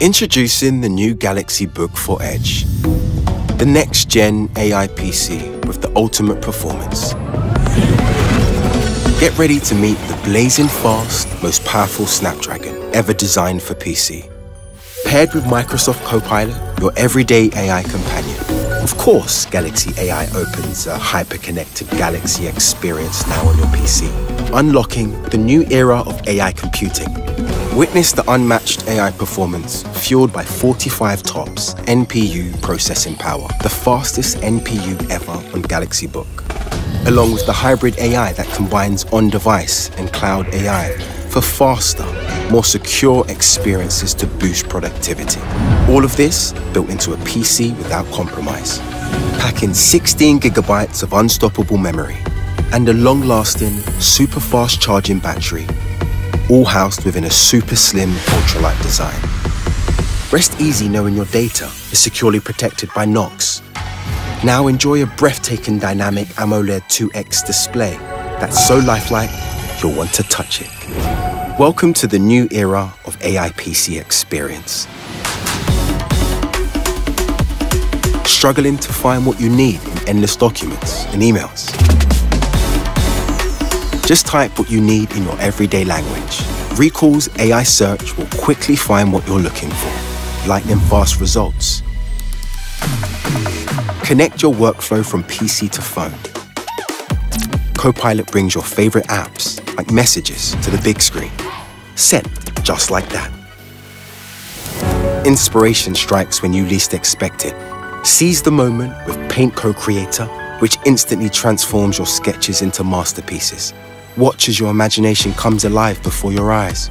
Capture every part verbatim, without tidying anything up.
Introducing the new Galaxy Book four Edge, the next-gen A I P C with the ultimate performance. Get ready to meet the blazing fast, most powerful Snapdragon ever designed for P C. Paired with Microsoft Copilot, your everyday A I companion. Of course, Galaxy A I opens a hyper-connected Galaxy experience now on your P C, unlocking the new era of A I computing. Witness the unmatched A I performance fueled by forty-five TOPS N P U processing power, the fastest N P U ever on Galaxy Book, along with the hybrid A I that combines on-device and cloud A I for faster, more secure experiences to boost productivity. All of this built into a P C without compromise, packing sixteen gigabytes of unstoppable memory and a long-lasting, super-fast charging battery, all housed within a super-slim, ultralight design. Rest easy knowing your data is securely protected by Knox. Now enjoy a breathtaking dynamic AMOLED two X display that's so lifelike, you'll want to touch it. Welcome to the new era of A I P C experience. Struggling to find what you need in endless documents and emails? Just type what you need in your everyday language. Recall's A I search will quickly find what you're looking for. Lightning fast results. Connect your workflow from P C to phone. Copilot brings your favorite apps, like messages, to the big screen. Sent just like that. Inspiration strikes when you least expect it. Seize the moment with Paint Co-Creator, which instantly transforms your sketches into masterpieces. Watch as your imagination comes alive before your eyes.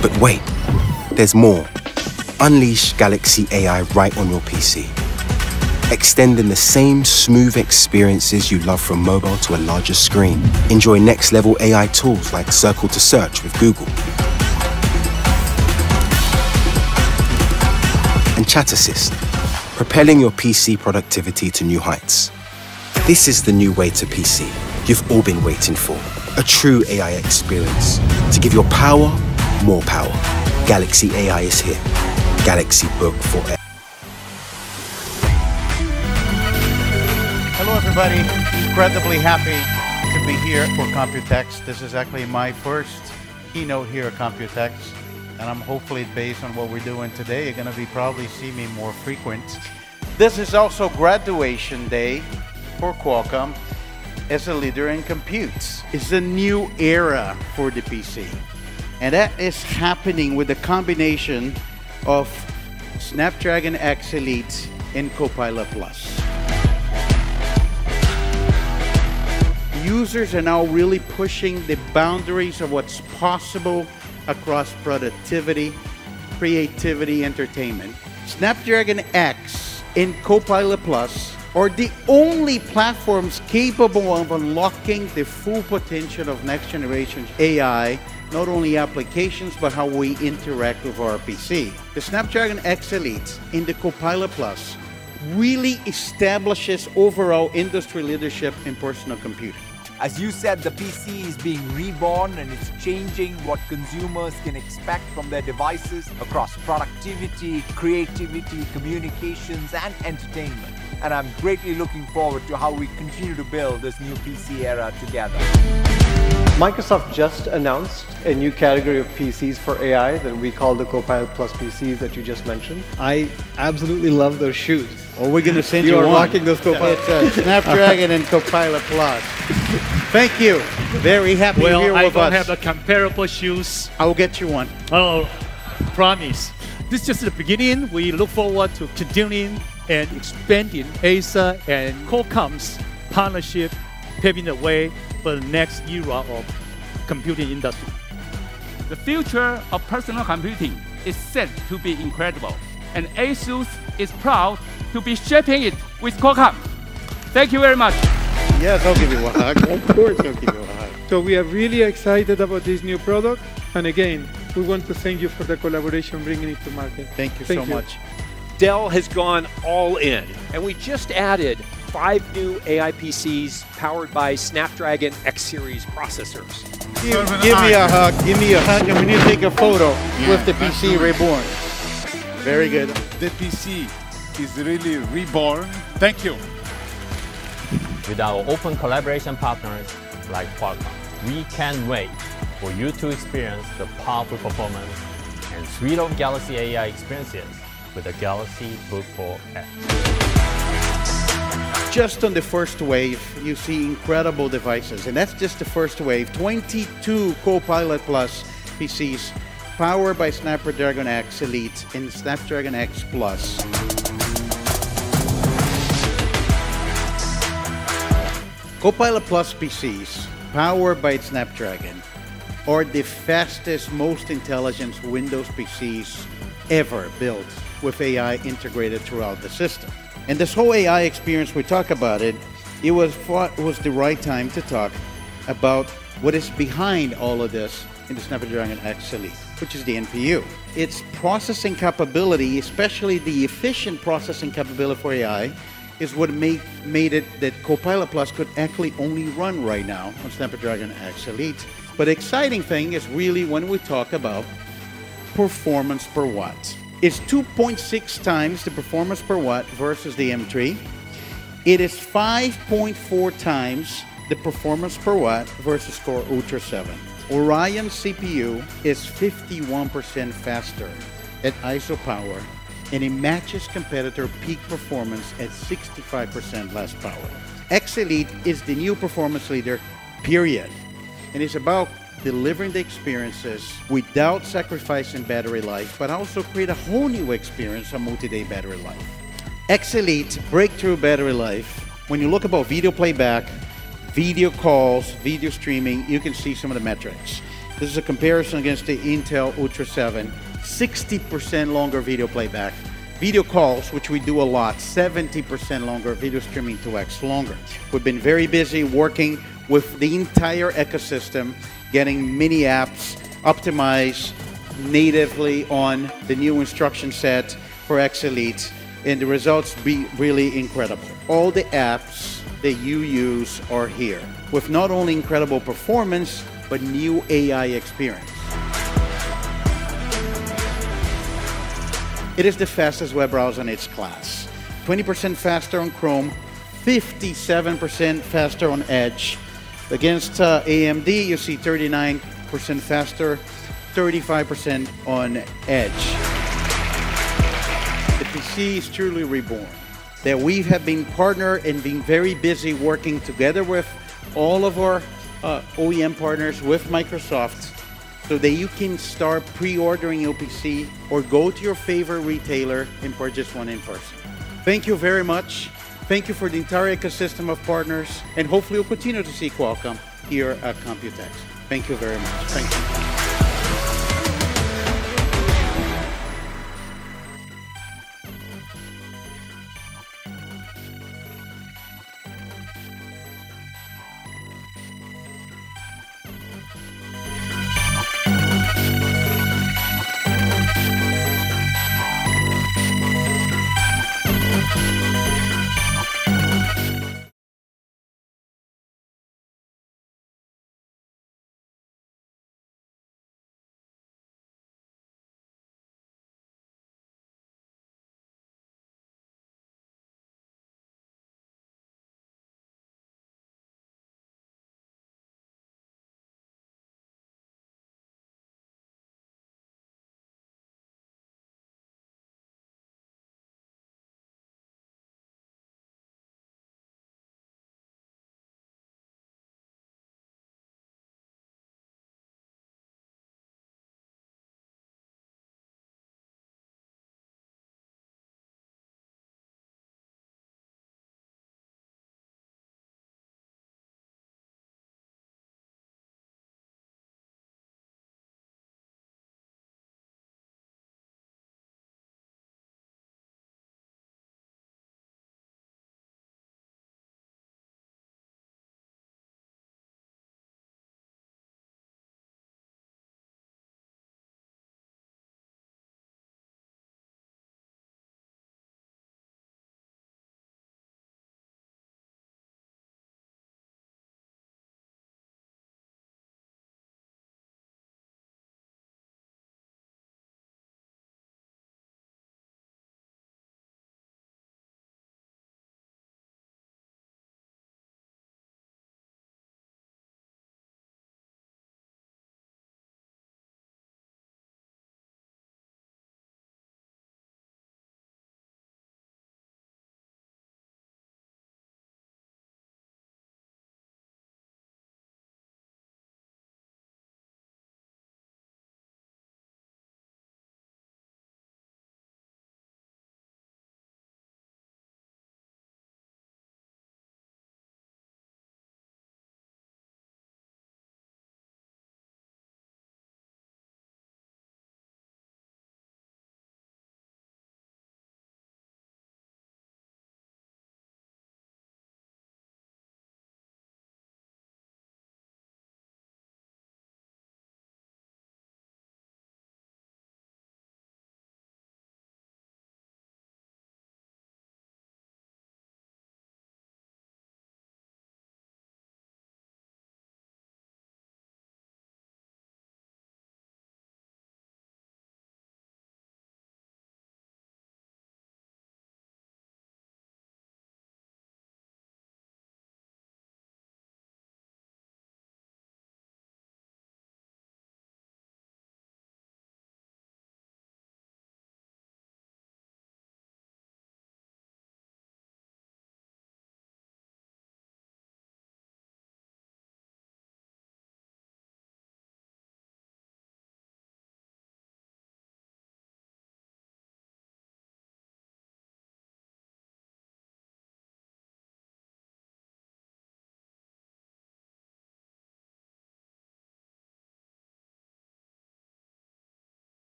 But wait, there's more. Unleash Galaxy A I right on your P C, extending the same smooth experiences you love from mobile to a larger screen. Enjoy next-level A I tools like Circle to Search with Google and Chat Assist, propelling your P C productivity to new heights. This is the new way to P C you've all been waiting for, a true A I experience. To give your power more power, Galaxy A I is here. Galaxy Book four X. Hello everybody, incredibly happy to be here for Computex. This is actually my first keynote here at Computex, and I'm hopefully, based on what we're doing today, you're gonna be probably see me more frequent. This is also graduation day for Qualcomm as a leader in computes. It's a new era for the P C, and that is happening with the combination of Snapdragon X Elite and Copilot Plus. Users are now really pushing the boundaries of what's possible across productivity, creativity, entertainment. Snapdragon X and Copilot Plus are the only platforms capable of unlocking the full potential of next-generation A I, not only applications, but how we interact with our P C. The Snapdragon X Elite in the Copilot Plus really establishes overall industry leadership in personal computing. As you said, the P C is being reborn, and it's changing what consumers can expect from their devices across productivity, creativity, communications, and entertainment. And I'm greatly looking forward to how we continue to build this new P C era together. Microsoft just announced a new category of P Cs for A I that we call the Copilot Plus P Cs that you just mentioned. I absolutely love those shoes. Oh, we're going to send you one. You are rocking those Copilot. It's a Snapdragon and Copilot Plus. Thank you. Very happy well, here with us. Well, I don't us. have a comparable shoes. I will get you one. Oh, promise. This is just the beginning. We look forward to continuing and expanding A S U S and Qualcomm's partnership, paving the way for the next era of computing industry. The future of personal computing is set to be incredible, and ASUS is proud to be shaping it with Qualcomm. Thank you very much. Yes, I'll give you a hug. Of course I'll give you a hug. So we are really excited about this new product, and again, we want to thank you for the collaboration bringing it to market. Thank you thank so you. much. Dell has gone all in, and we just added five new A I P Cs powered by Snapdragon X Series processors. Give, give me a hug, give me a hug, and we need to take a photo yeah, with the P C reborn. Very good. The P C is really reborn. Thank you. With our open collaboration partners like Qualcomm, we can't wait for you to experience the powerful performance and suite of Galaxy A I experiences with the Galaxy Book four Edge. Just on the first wave, you see incredible devices, and that's just the first wave. twenty-two Copilot Plus P Cs powered by Snapdragon X Elite and Snapdragon X Plus. Copilot Plus P Cs powered by Snapdragon are the fastest, most intelligent Windows P Cs ever built with A I integrated throughout the system. And this whole A I experience, we talk about it, it was, it was the right time to talk about what is behind all of this in the Snapdragon X Elite, which is the N P U. Its processing capability, especially the efficient processing capability for A I, is what made, made it that Copilot Plus could actually only run right now on Snapdragon X Elite. But the exciting thing is really when we talk about performance per watt. It's two point six times the performance per watt versus the M three. It is five point four times the performance per watt versus Core Ultra seven. Orion C P U is fifty-one percent faster at I S O power, and it matches competitor peak performance at sixty-five percent less power. X Elite is the new performance leader, period. And it's about delivering the experiences without sacrificing battery life, but also create a whole new experience on multi-day battery life. X Elite breakthrough battery life. When you look about video playback, video calls, video streaming, you can see some of the metrics. This is a comparison against the Intel Ultra seven. sixty percent longer video playback. Video calls, which we do a lot, seventy percent longer, video streaming two X longer. We've been very busy working with the entire ecosystem, getting mini apps optimized natively on the new instruction set for X Elite, and the results be really incredible. All the apps that you use are here, with not only incredible performance, but new A I experience. It is the fastest web browser in its class. twenty percent faster on Chrome, fifty-seven percent faster on Edge. Against uh, A M D, you see thirty-nine percent faster, thirty-five percent on Edge. The P C is truly reborn. That we have been partner and been very busy working together with all of our uh, O E M partners, with Microsoft, so that you can start pre-ordering your P C or go to your favorite retailer and purchase one in person. Thank you very much. Thank you for the entire ecosystem of partners, and hopefully you'll continue to see Qualcomm here at Computex. Thank you very much. Thank you.